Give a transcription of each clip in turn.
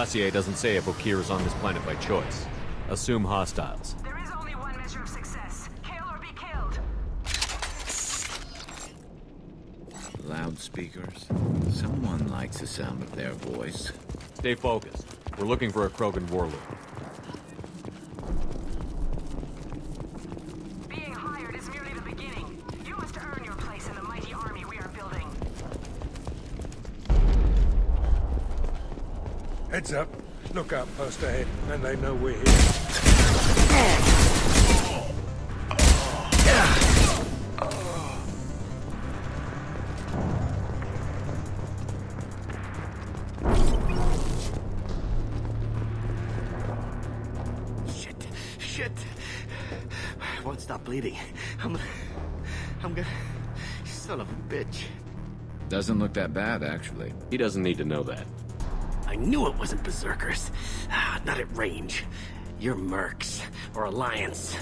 dossier doesn't say if Okeer is on this planet by choice. Assume hostiles. There is only one measure of success. Kill or be killed. Loudspeakers. Someone likes the sound of their voice. Stay focused. We're looking for a Krogan warlord. Heads up. Look out post ahead, and they know we're here. Shit. Shit. I won't stop bleeding. I'm gonna... Son of a bitch. Doesn't look that bad, actually. He doesn't need to know that. I knew it wasn't berserkers. Not at range. You're mercs or alliance.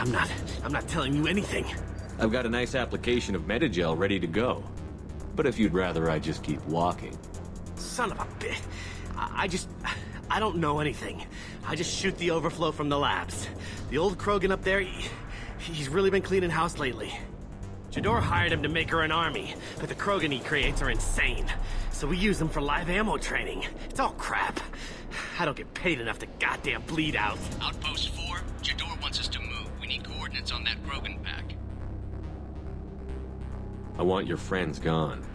I'm not telling you anything. I've got a nice application of Medigel ready to go. But if you'd rather I just keep walking. Son of a bitch. I don't know anything. I just shoot the overflow from the labs. The old Krogan up there, he's really been cleaning house lately. Jedore hired him to make her an army, but the Krogan he creates are insane. So we use them for live ammo training. It's all crap. I don't get paid enough to goddamn bleed out. Outpost 4, Jedore wants us to move. We need coordinates on that Krogan pack. I want your friends gone.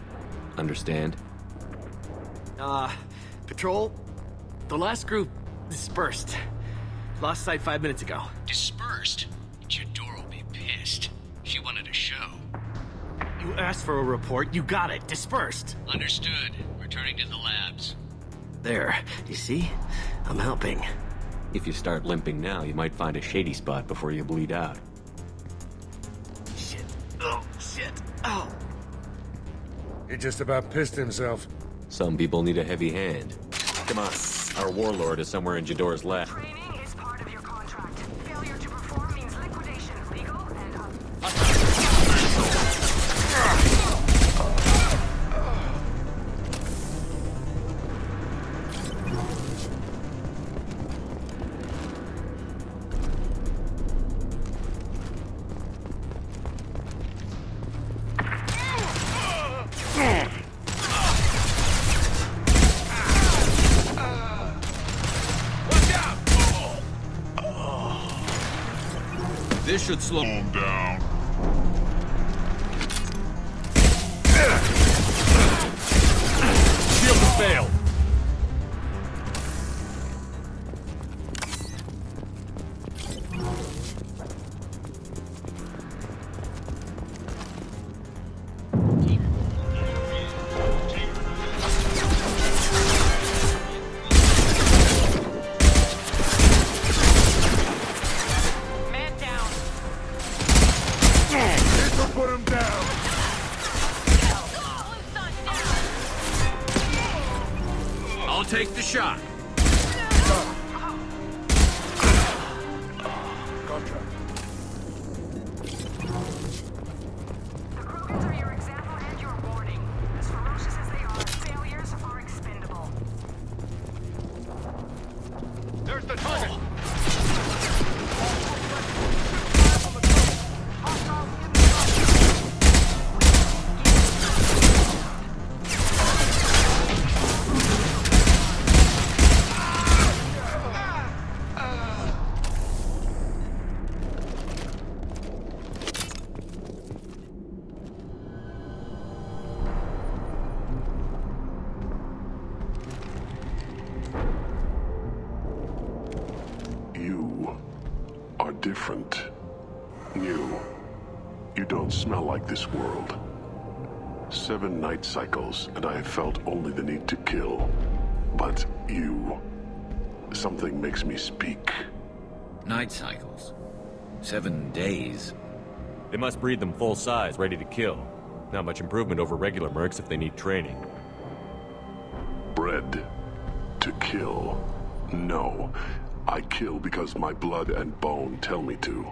Understand? Patrol? The last group dispersed. Lost sight 5 minutes ago. Dispersed? Jedore will be pissed. She wanted a show. You asked for a report, you got it. Dispersed. Understood. Returning to the labs. There. You see? I'm helping. If you start limping now, you might find a shady spot before you bleed out. Shit. Oh, shit. Oh. He just about pissed himself. Some people need a heavy hand. Come on. Our warlord is somewhere in Jedore's lab. Training is part of your contract. Failure to perform means liquidation. Legal and this should slow him down. Shield to fail. You don't smell like this world. 7 night cycles, and I have felt only the need to kill. But you... something makes me speak. Night cycles? 7 days? They must breed them full size, ready to kill. Not much improvement over regular mercs if they need training. Bred to kill? No. I kill because my blood and bone tell me to.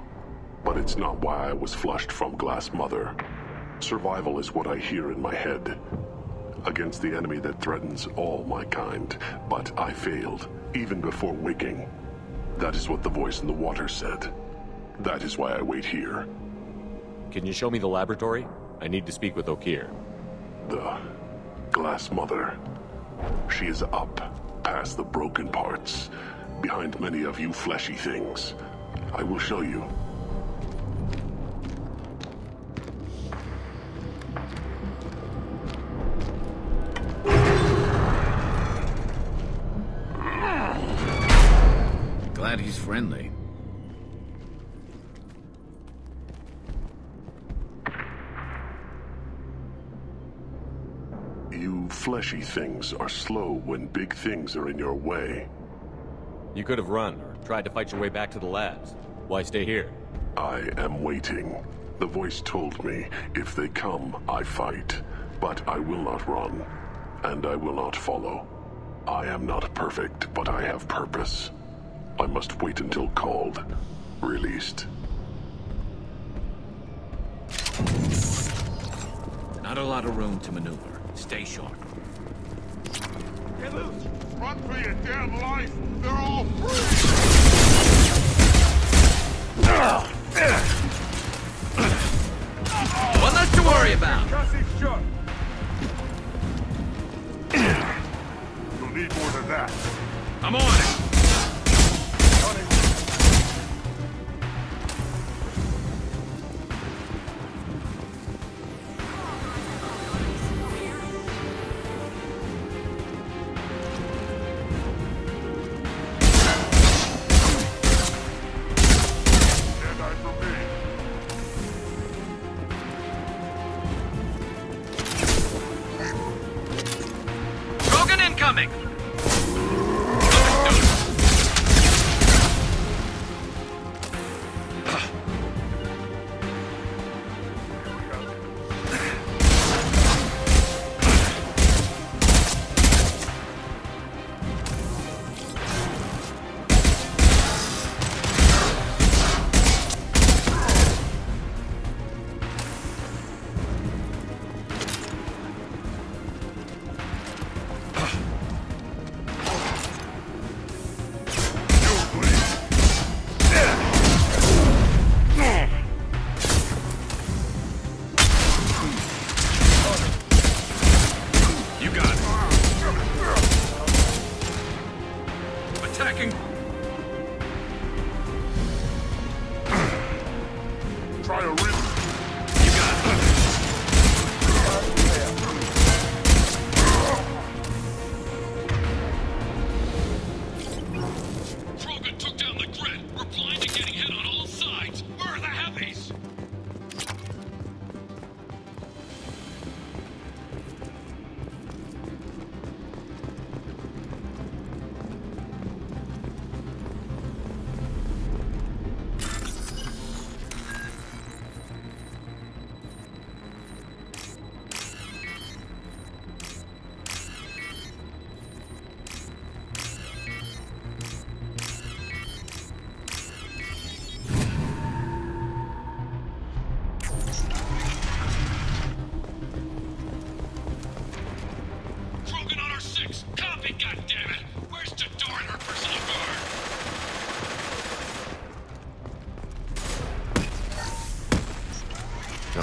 But it's not why I was flushed from Glass Mother. Survival is what I hear in my head. against the enemy that threatens all my kind, but I failed, even before waking. That is what the voice in the water said. That is why I wait here. Can you show me the laboratory? I need to speak with Okeer. The Glass Mother. She is up, past the broken parts, behind many of you fleshy things. I will show you. Glad he's friendly. You fleshy things are slow when big things are in your way. You could have run or tried to fight your way back to the labs. Why stay here? I am waiting. The voice told me, if they come, I fight. But I will not run, and I will not follow. I am not perfect, but I have purpose. I must wait until called, released. Not a lot of room to maneuver. Stay sharp. Get loose! Run for your damn life! They're all free! One less to worry about! You'll need more than that. I'm on it!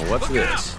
What's this?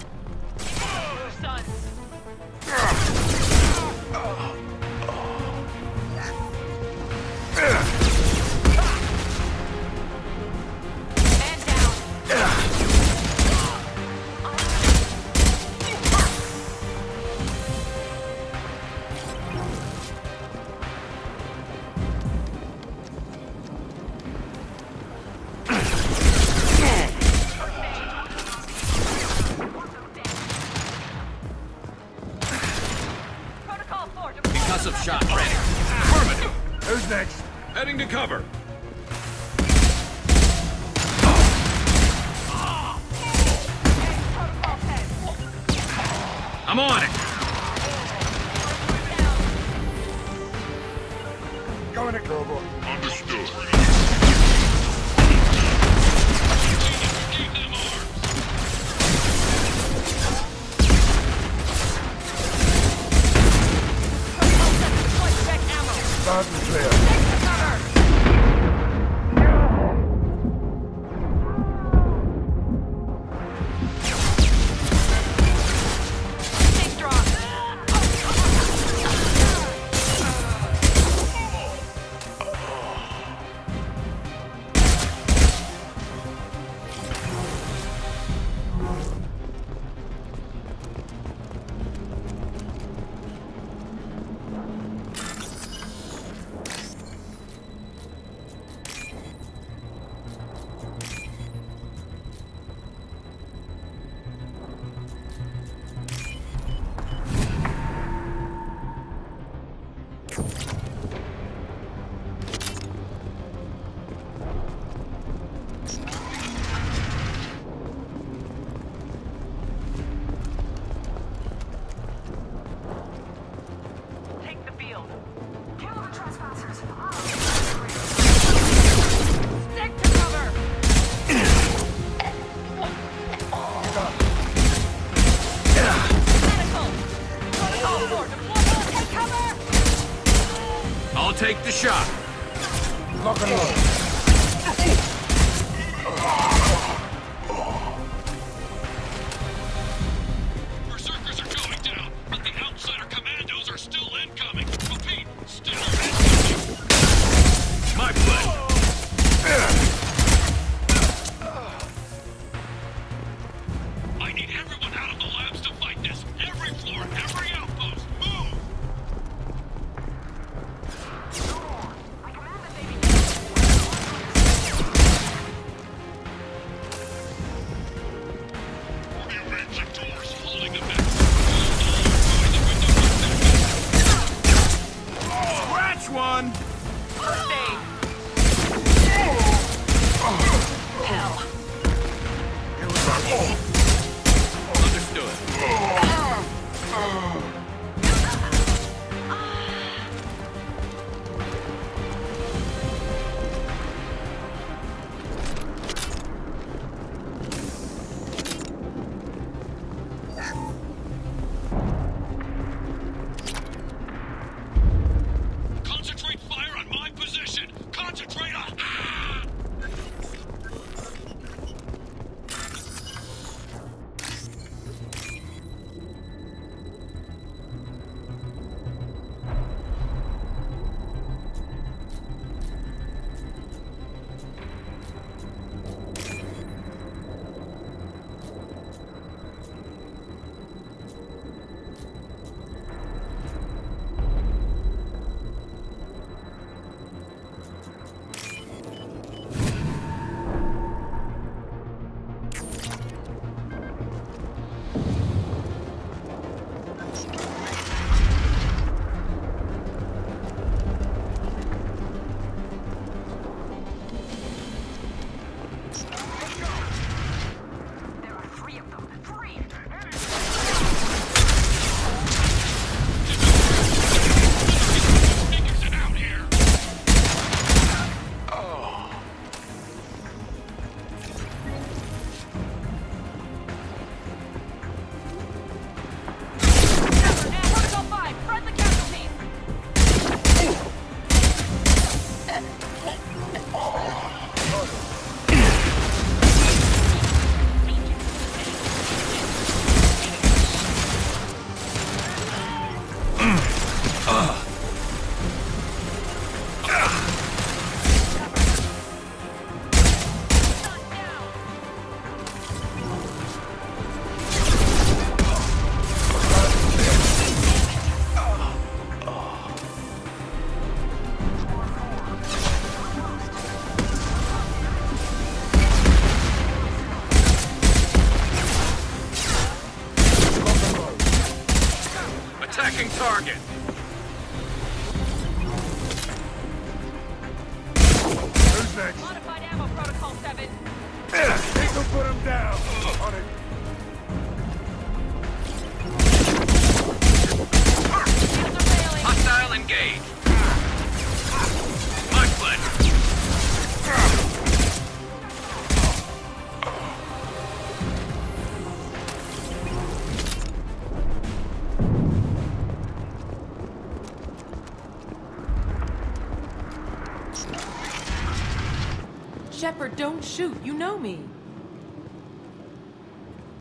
Shepard, don't shoot. You know me.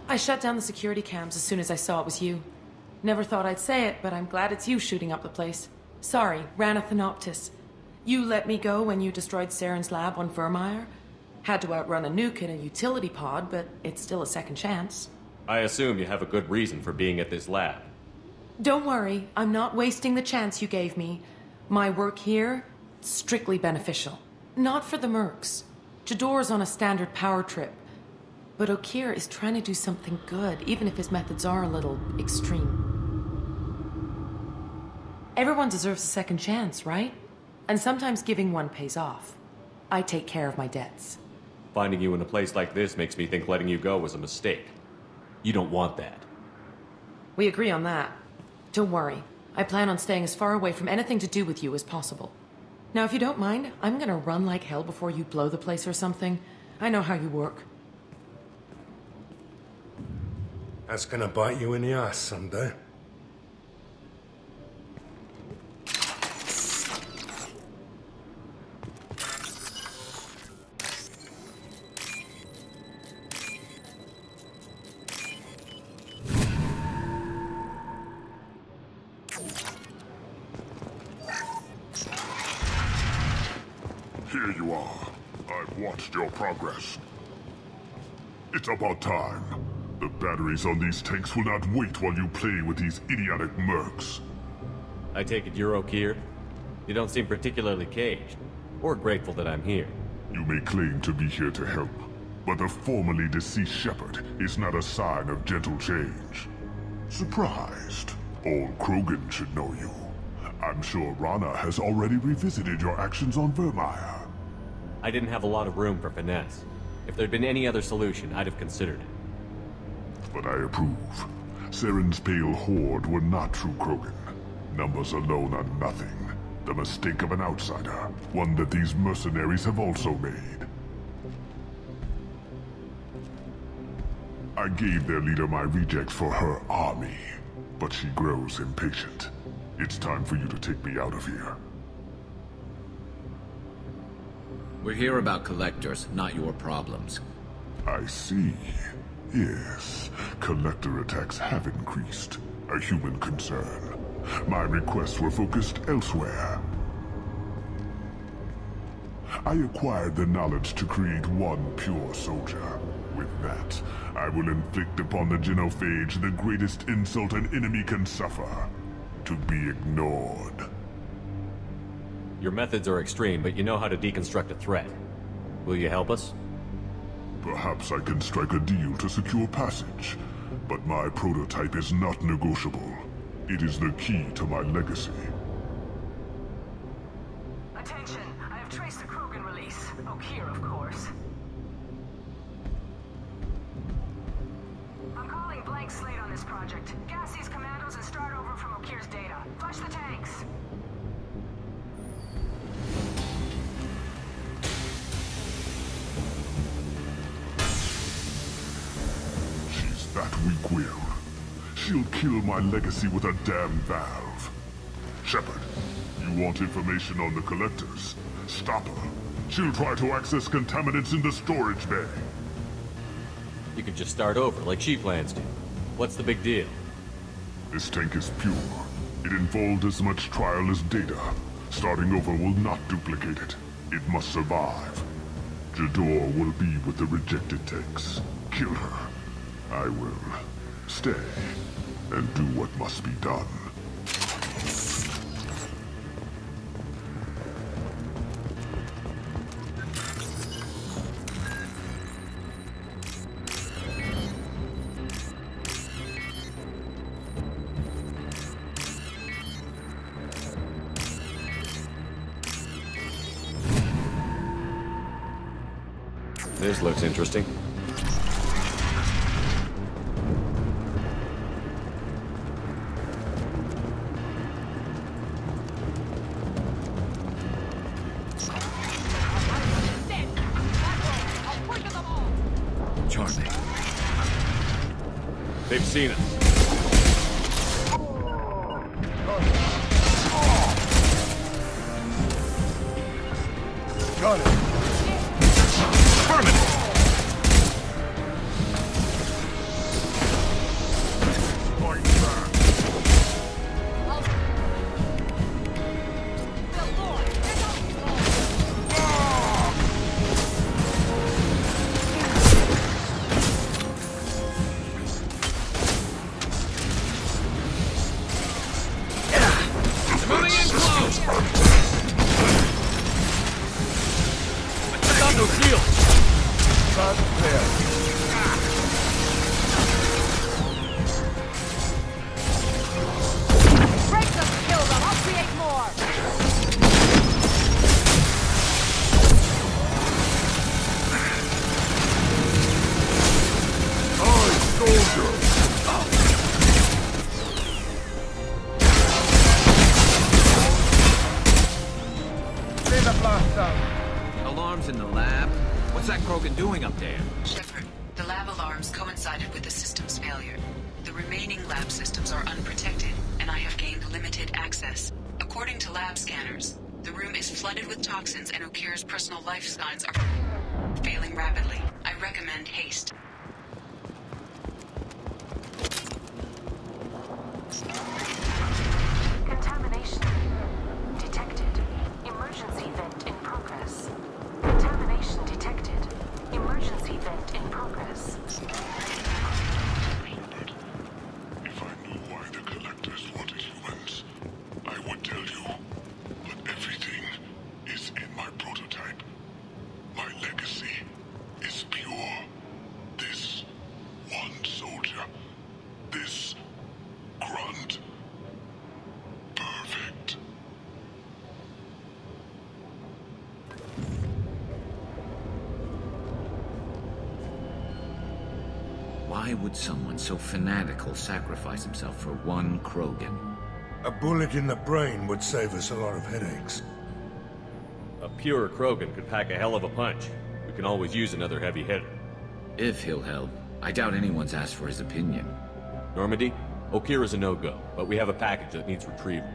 I shut down the security cams as soon as I saw it was you. Never thought I'd say it, but I'm glad it's you shooting up the place. Sorry, Rana Thanoptis. You let me go when you destroyed Saren's lab on Vermeier. Had to outrun a nuke in a utility pod, but it's still a second chance. I assume you have a good reason for being at this lab. Don't worry, I'm not wasting the chance you gave me. My work here, strictly beneficial. Not for the mercs. Jedore's on a standard power trip. But Okeer is trying to do something good, even if his methods are a little extreme. Everyone deserves a second chance, right? And sometimes giving one pays off. I take care of my debts. Finding you in a place like this makes me think letting you go was a mistake. You don't want that. We agree on that. Don't worry. I plan on staying as far away from anything to do with you as possible. Now, if you don't mind, I'm gonna run like hell before you blow the place or something. I know how you work. That's gonna bite you in the ass someday. Here you are. I've watched your progress. It's about time. The batteries on these tanks will not wait while you play with these idiotic mercs. I take it you're Okeer? You don't seem particularly caged, or grateful that I'm here. You may claim to be here to help, but the formerly deceased Shepard is not a sign of gentle change. Surprised? All Krogan should know you. I'm sure Rana has already revisited your actions on Vermeier. I didn't have a lot of room for finesse. If there'd been any other solution, I'd have considered it. But I approve. Saren's Pale Horde were not true Krogan. Numbers alone are nothing. The mistake of an outsider. One that these mercenaries have also made. I gave their leader my rejects for her army. But she grows impatient. It's time for you to take me out of here. We're here about Collectors, not your problems. I see. Yes, Collector attacks have increased. A human concern. My requests were focused elsewhere. I acquired the knowledge to create one pure soldier. With that, I will inflict upon the genophage the greatest insult an enemy can suffer. To be ignored. Your methods are extreme, but you know how to deconstruct a threat. Will you help us? Perhaps I can strike a deal to secure passage, but my prototype is not negotiable. It is the key to my legacy. Attention, I have traced the Krogan release. Okeer, of course. I'm calling blank slate on this project. Gas these commandos and start over from Okeer's data. Flush the tanks. That weak will. She'll kill my legacy with a damn valve. Shepard, you want information on the Collectors? Stop her. She'll try to access contaminants in the storage bay. You could just start over, like she plans to. What's the big deal? This tank is pure. It involved as much trial as data. Starting over will not duplicate it. It must survive. Jedore will be with the rejected tanks. Kill her. I will stay and do what must be done. This looks interesting. They've seen us. Got it. doing up there? Shepard, the lab alarms coincided with the system's failure. The remaining lab systems are unprotected, and I have gained limited access. According to lab scanners, the room is flooded with toxins and Okeer's personal life signs are failing rapidly. I recommend haste. Contamination detected. Emergency vent in progress. Contamination detected. Emergency vent in progress. If I knew why the Collectors wanted humans, I would tell you. But everything is in my prototype. My legacy is pure. This one soldier. This Grunt. Perfect. Why would someone so fanatical sacrifice himself for one Krogan? A bullet in the brain would save us a lot of headaches. A pure Krogan could pack a hell of a punch. We can always use another heavy hitter. If he'll help. I doubt anyone's asked for his opinion. Normandy? Okeer is a no-go, but we have a package that needs retrieval.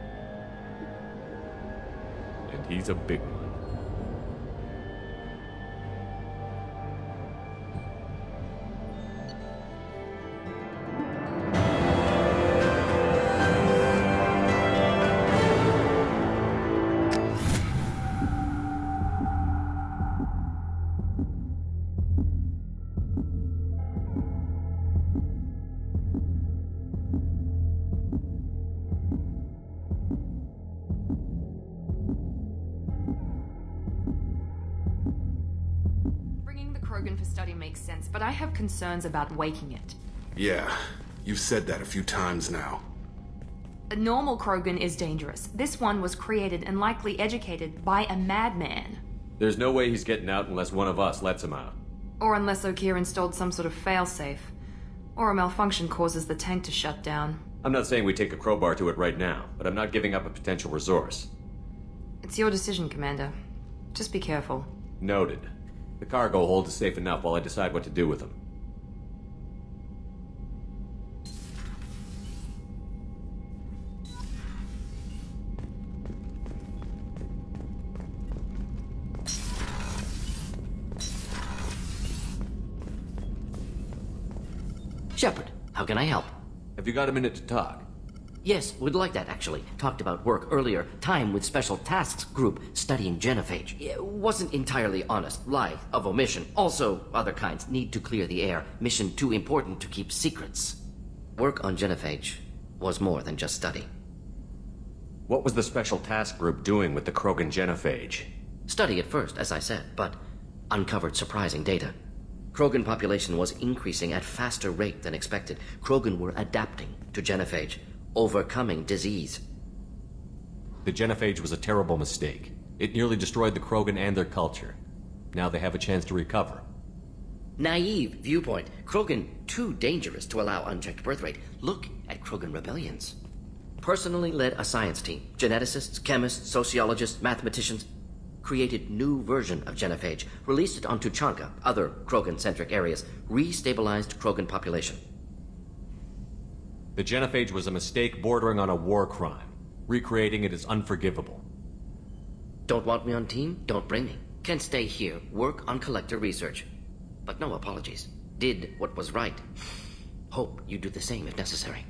And he's a big one. Concerns about waking it. Yeah, you've said that a few times now. A normal Krogan is dangerous. This one was created and likely educated by a madman. There's no way he's getting out unless one of us lets him out. Or unless Okeer installed some sort of failsafe. Or a malfunction causes the tank to shut down. I'm not saying we take a crowbar to it right now, but I'm not giving up a potential resource. It's your decision, Commander. Just be careful. Noted. The cargo hold is safe enough while I decide what to do with them. Shepard, how can I help? Have you got a minute to talk? Yes, we'd like that, actually. Talked about work earlier. Time with special tasks group studying genophage. It wasn't entirely honest. Lie of omission. Also, other kinds. Need to clear the air. Mission too important to keep secrets. Work on genophage was more than just study. What was the special task group doing with the Krogan genophage? Study at first, as I said, but uncovered surprising data. Krogan population was increasing at faster rate than expected. Krogan were adapting to genophage, overcoming disease. The genophage was a terrible mistake. It nearly destroyed the Krogan and their culture. Now they have a chance to recover. Naive viewpoint. Krogan too dangerous to allow unchecked birth rate. Look at Krogan rebellions. Personally led a science team. Geneticists, chemists, sociologists, mathematicians. Created new version of genophage, released it on Tuchanka, other Krogan-centric areas, re-stabilized Krogan population. The genophage was a mistake bordering on a war crime. Recreating it is unforgivable. Don't want me on team? Don't bring me. Can stay here, work on collector research. But no apologies. Did what was right. Hope you do the same if necessary.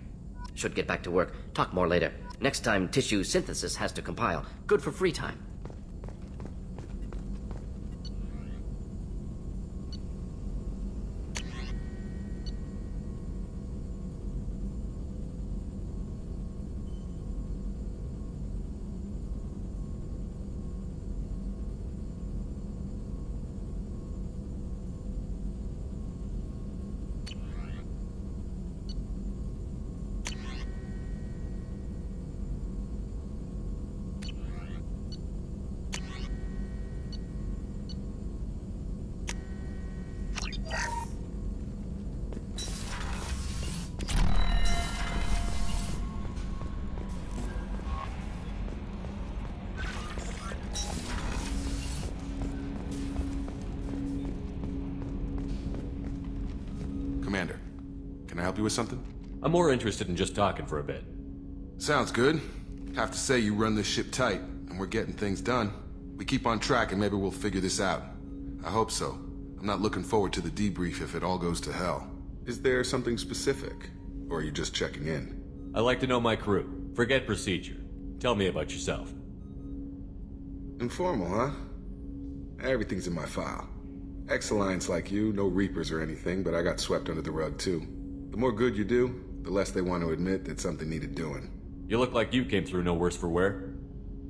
Should get back to work. Talk more later. Next time tissue synthesis has to compile. Good for free time. Commander. Can I help you with something? I'm more interested in just talking for a bit. Sounds good. Have to say you run this ship tight, and we're getting things done. We keep on track and maybe we'll figure this out. I hope so. I'm not looking forward to the debrief if it all goes to hell. Is there something specific? Or are you just checking in? I like to know my crew. Forget procedure. Tell me about yourself. Informal, huh? Everything's in my file. Ex-Alliance like you, no Reapers or anything, but I got swept under the rug too. The more good you do, the less they want to admit that something needed doing. You look like you came through no worse for wear.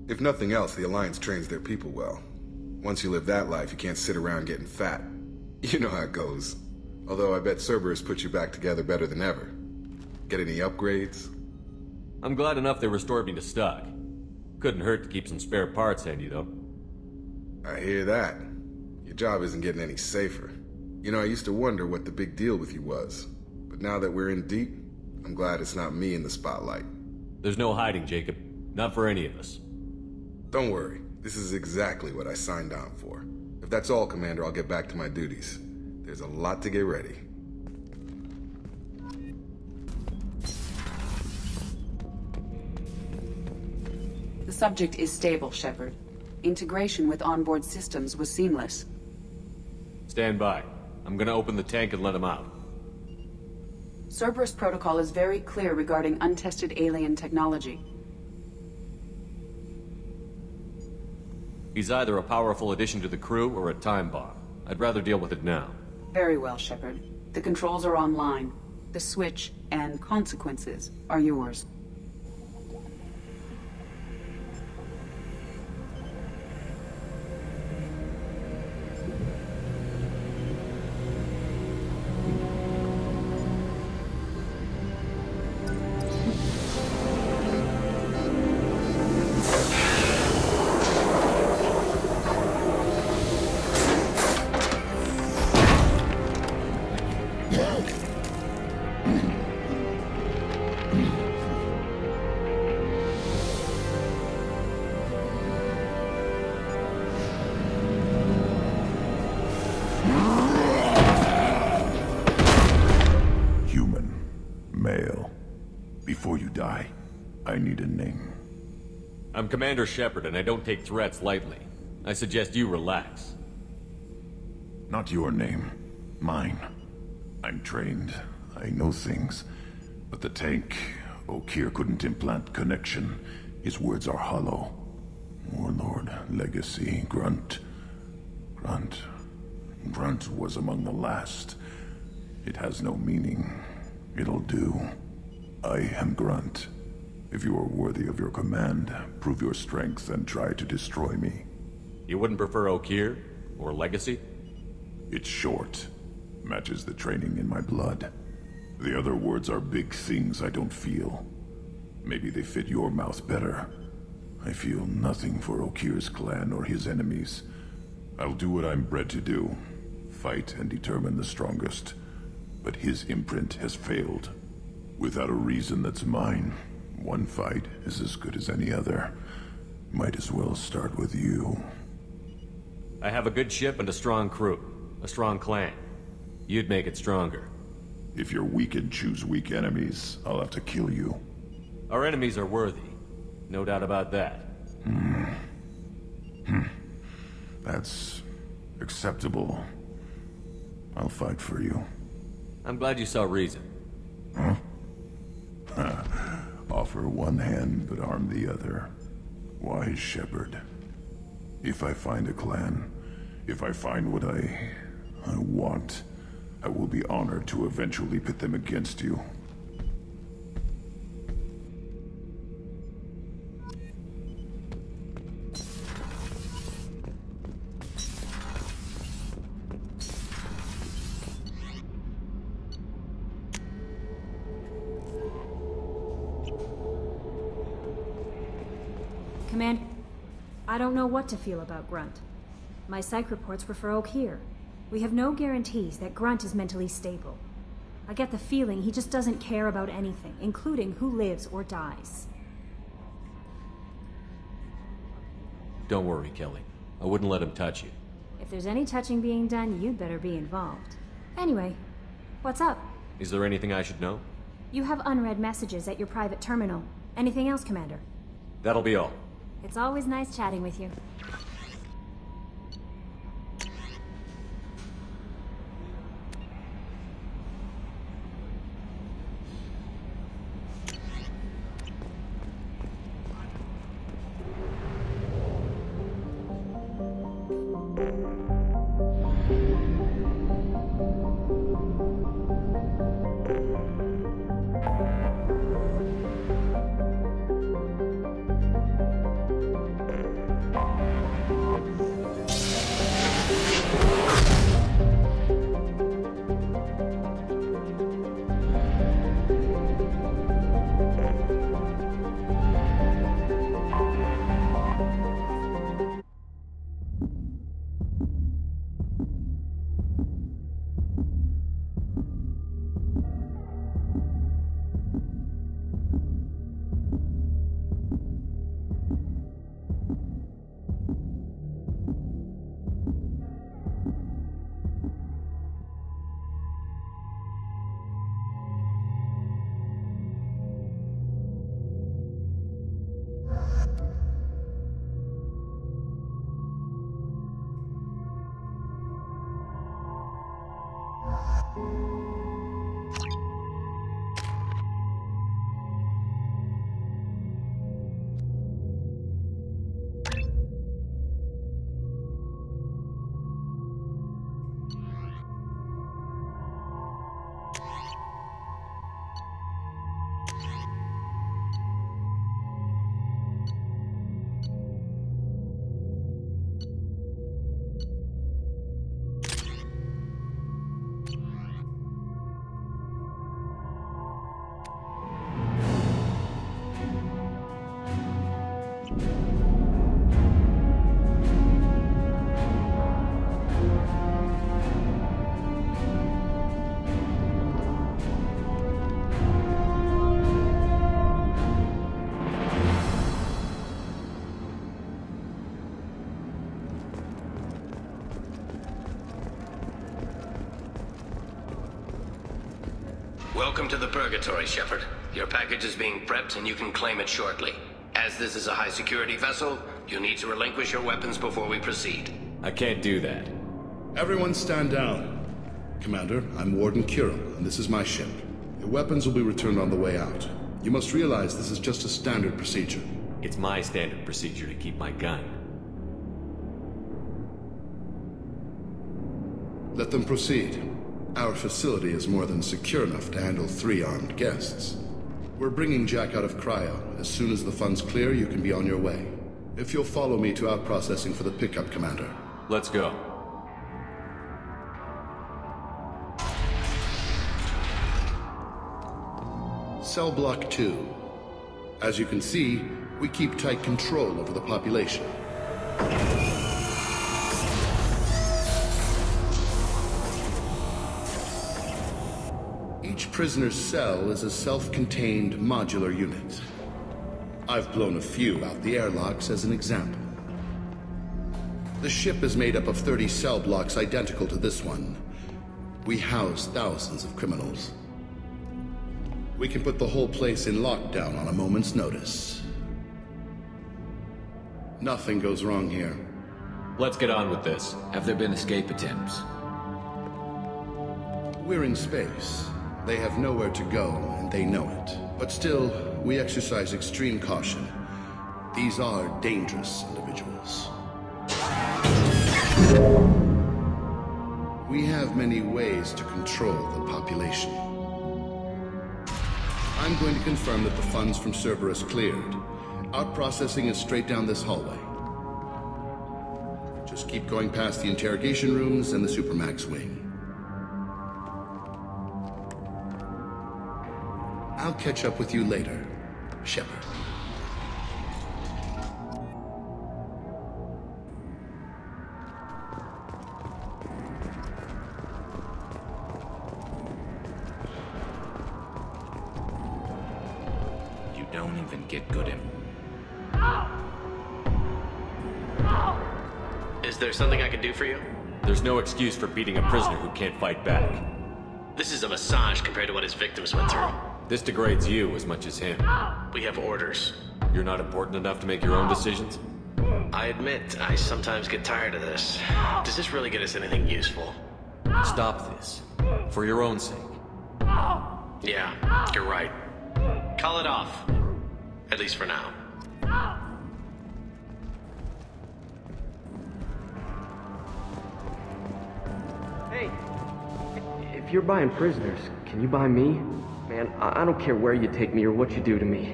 If nothing else, the Alliance trains their people well. Once you live that life, you can't sit around getting fat. You know how it goes. Although I bet Cerberus put you back together better than ever. Get any upgrades? I'm glad enough they restored me to stock. Couldn't hurt to keep some spare parts handy, though. I hear that. Your job isn't getting any safer. You know, I used to wonder what the big deal with you was. But now that we're in deep, I'm glad it's not me in the spotlight. There's no hiding, Jacob. Not for any of us. Don't worry. This is exactly what I signed on for. If that's all, Commander, I'll get back to my duties. There's a lot to get ready. The subject is stable, Shepard. Integration with onboard systems was seamless. Stand by. I'm gonna open the tank and let him out. Cerberus protocol is very clear regarding untested alien technology. He's either a powerful addition to the crew or a time bomb. I'd rather deal with it now. Very well, Shepard. The controls are online. The switch and consequences are yours. I'm Commander Shepard, and I don't take threats lightly. I suggest you relax. Not your name. Mine. I'm trained. I know things. But the tank, Okeer couldn't implant connection. His words are hollow. Warlord, Legacy, Grunt. Grunt was among the last. It has no meaning. It'll do. I am Grunt. If you are worthy of your command, prove your strength and try to destroy me. You wouldn't prefer Okeer? Or Legacy? It's short. Matches the training in my blood. The other words are big things I don't feel. Maybe they fit your mouth better. I feel nothing for Okeer's clan or his enemies. I'll do what I'm bred to do. Fight and determine the strongest. But his imprint has failed. Without a reason that's mine. One fight is as good as any other. Might as well start with you. I have a good ship and a strong crew. A strong clan. You'd make it stronger. If you're weak and choose weak enemies, I'll have to kill you. Our enemies are worthy. No doubt about that. That's acceptable. I'll fight for you. I'm glad you saw reason. Huh? Offer one hand, but arm the other. Wise Shepard. If I find a clan, if I find what I want, I will be honored to eventually pit them against you. Commander, I don't know what to feel about Grunt. My psych reports were for Okeer. We have no guarantees that Grunt is mentally stable. I get the feeling he just doesn't care about anything, including who lives or dies. Don't worry, Kelly. I wouldn't let him touch you. If there's any touching being done, you'd better be involved. Anyway, what's up? Is there anything I should know? You have unread messages at your private terminal. Anything else, Commander? That'll be all. It's always nice chatting with you. Welcome to the Purgatory, Shepard. Your package is being prepped and you can claim it shortly. As this is a high-security vessel, you need to relinquish your weapons before we proceed. I can't do that. Everyone stand down. Commander, I'm Warden Kuril, and this is my ship. Your weapons will be returned on the way out. You must realize this is just a standard procedure. It's my standard procedure to keep my gun. Let them proceed. Our facility is more than secure enough to handle 3 armed guests. We're bringing Jack out of cryo. As soon as the funds clear, you can be on your way. If you'll follow me to out-processing for the pickup, Commander. Let's go. Cell Block 2. As you can see, we keep tight control over the population. Each prisoner's cell is a self-contained modular unit. I've blown a few out the airlocks as an example. The ship is made up of 30 cell blocks identical to this one. We house thousands of criminals. We can put the whole place in lockdown on a moment's notice. Nothing goes wrong here. Let's get on with this. Have there been escape attempts? We're in space. They have nowhere to go, and they know it. But still, we exercise extreme caution. These are dangerous individuals. We have many ways to control the population. I'm going to confirm that the funds from Cerberus cleared. Out-processing is straight down this hallway. Just keep going past the interrogation rooms and the Supermax wing. I'll catch up with you later, Shepard. You don't even get good at... Is there something I can do for you? There's no excuse for beating a prisoner who can't fight back. This is a massage compared to what his victims went through. This degrades you as much as him. We have orders. You're not important enough to make your own decisions? I admit, I sometimes get tired of this. Does this really get us anything useful? Stop this. For your own sake. Yeah, you're right. Call it off. At least for now. Hey, if you're buying prisoners, can you buy me? Man, I don't care where you take me or what you do to me.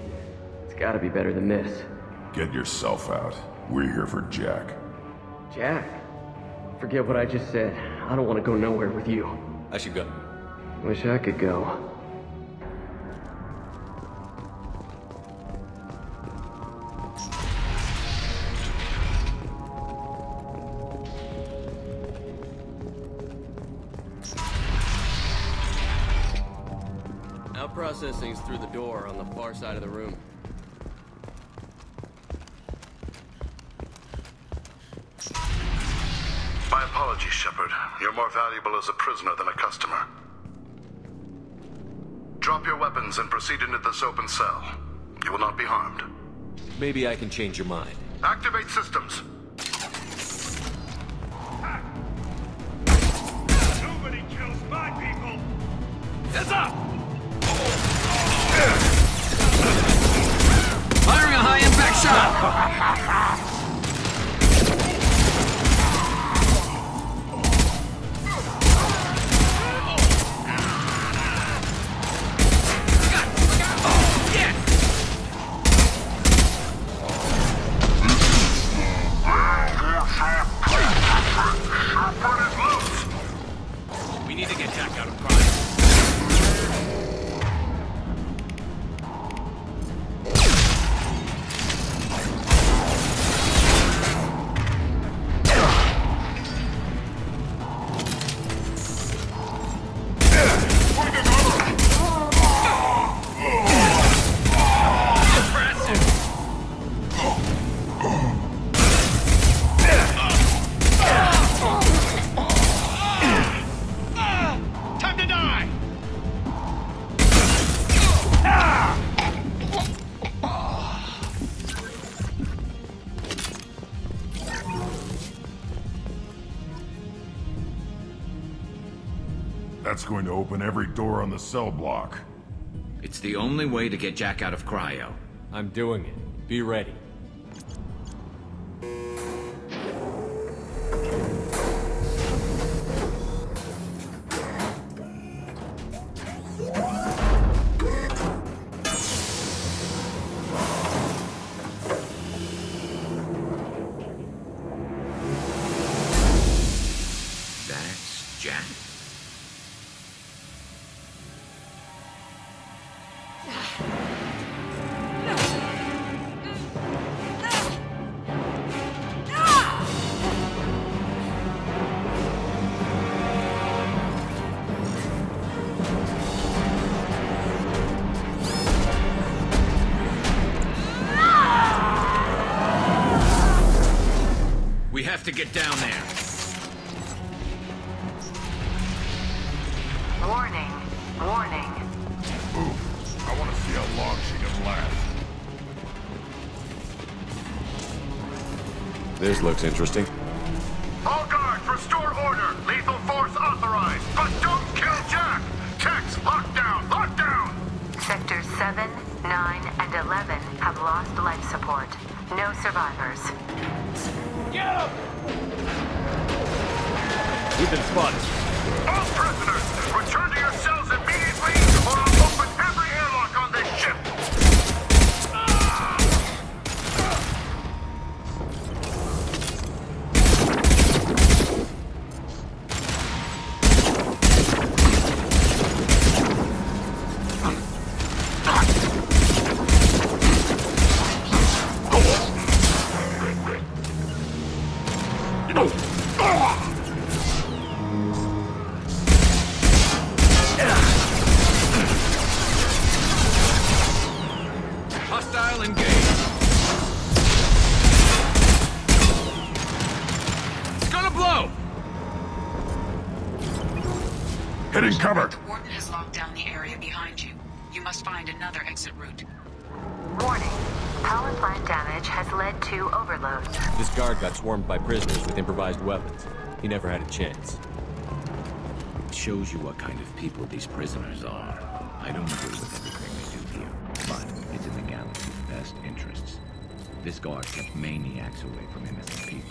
It's gotta be better than this. Get yourself out. We're here for Jack. Jack? Forget what I just said. I don't want to go nowhere with you. I should go. Wish I could go. Now processing's through the door on the far side of the room. My apologies, Shepard. You're more valuable as a prisoner than a customer. Drop your weapons and proceed into this open cell. You will not be harmed. Maybe I can change your mind. Activate systems! Nobody kills my people! It's up! Firing a high-impact shot! That's going to open every door on the cell block. It's the only way to get Jack out of cryo. I'm doing it. Be ready. To get down there. Warning. Warning. Ooh, I want to see how long she can last. This looks interesting. All guards, restore order. Lethal force authorized. But don't kill Jack. Techs, lockdown. Lockdown. Sectors 7, 9, and 11 have lost life support. No survivors. Get him! We've been spotted. All prisoners, return to your cells immediately, or I'll open every airlock on this ship! Hitting cover. The Warden has locked down the area behind you. You must find another exit route. Warning. Power plant damage has led to overload. This guard got swarmed by prisoners with improvised weapons. He never had a chance. It shows you what kind of people these prisoners are. I don't agree with everything they do here, but it's in the galaxy's best interests. This guard kept maniacs away from innocent people.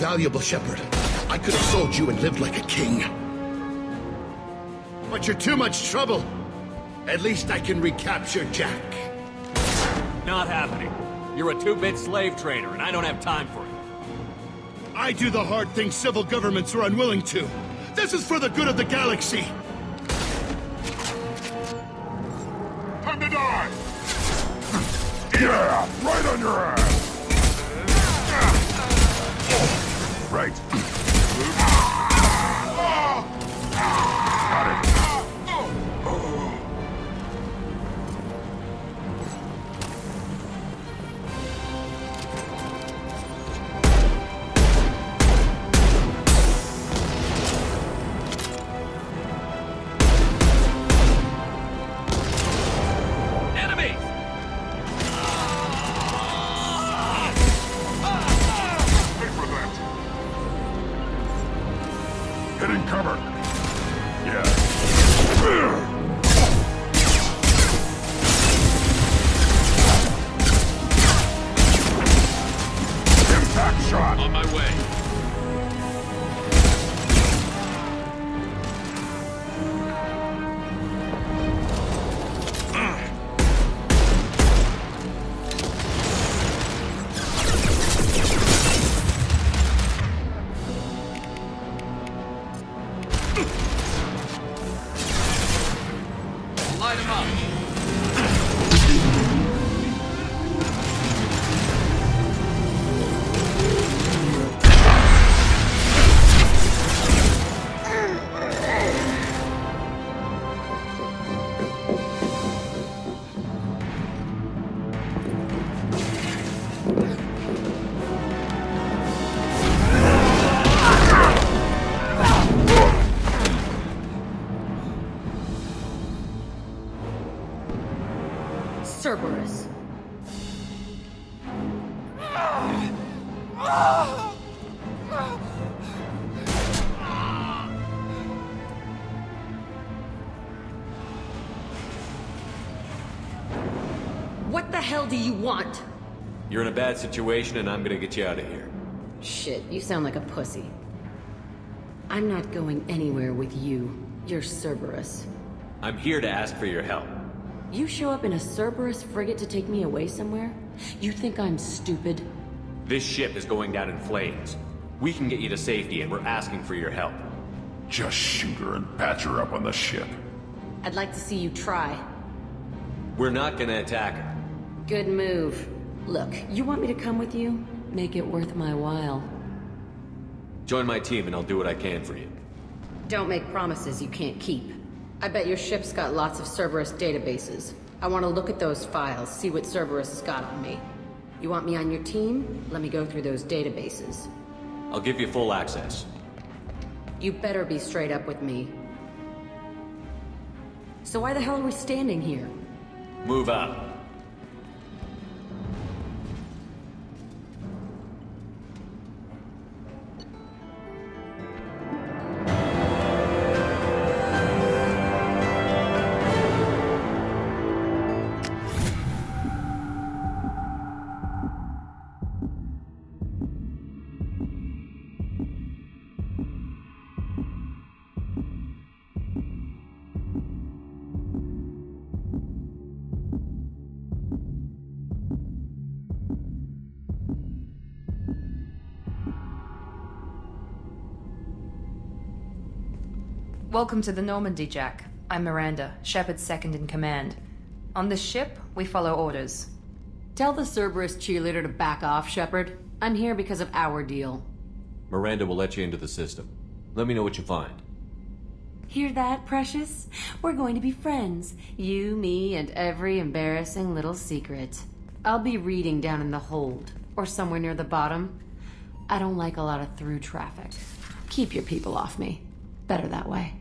Valuable Shepard. I could have sold you and lived like a king. But you're too much trouble. At least I can recapture Jack. Not happening. You're a two-bit slave trader, and I don't have time for it. I do the hard thing civil governments are unwilling to. This is for the good of the galaxy. Time to die! Yeah! Right on your ass! Right. Got it. Cerberus. What the hell do you want? You're in a bad situation and I'm gonna get you out of here. Shit, you sound like a pussy. I'm not going anywhere with you. You're Cerberus. I'm here to ask for your help. You show up in a Cerberus frigate to take me away somewhere? You think I'm stupid? This ship is going down in flames. We can get you to safety and we're asking for your help. Just shoot her and patch her up on the ship. I'd like to see you try. We're not gonna attack her. Good move. Look, you want me to come with you? Make it worth my while. Join my team and I'll do what I can for you. Don't make promises you can't keep. I bet your ship's got lots of Cerberus databases. I want to look at those files, see what Cerberus has got on me. You want me on your team? Let me go through those databases. I'll give you full access. You better be straight up with me. So why the hell are we standing here? Move up. Welcome to the Normandy, Jack. I'm Miranda, Shepard's second-in-command. On this ship, we follow orders. Tell the Cerberus cheerleader to back off, Shepard. I'm here because of our deal. Miranda will let you into the system. Let me know what you find. Hear that, precious? We're going to be friends. You, me, and every embarrassing little secret. I'll be reading down in the hold, or somewhere near the bottom. I don't like a lot of through traffic. Keep your people off me. Better that way.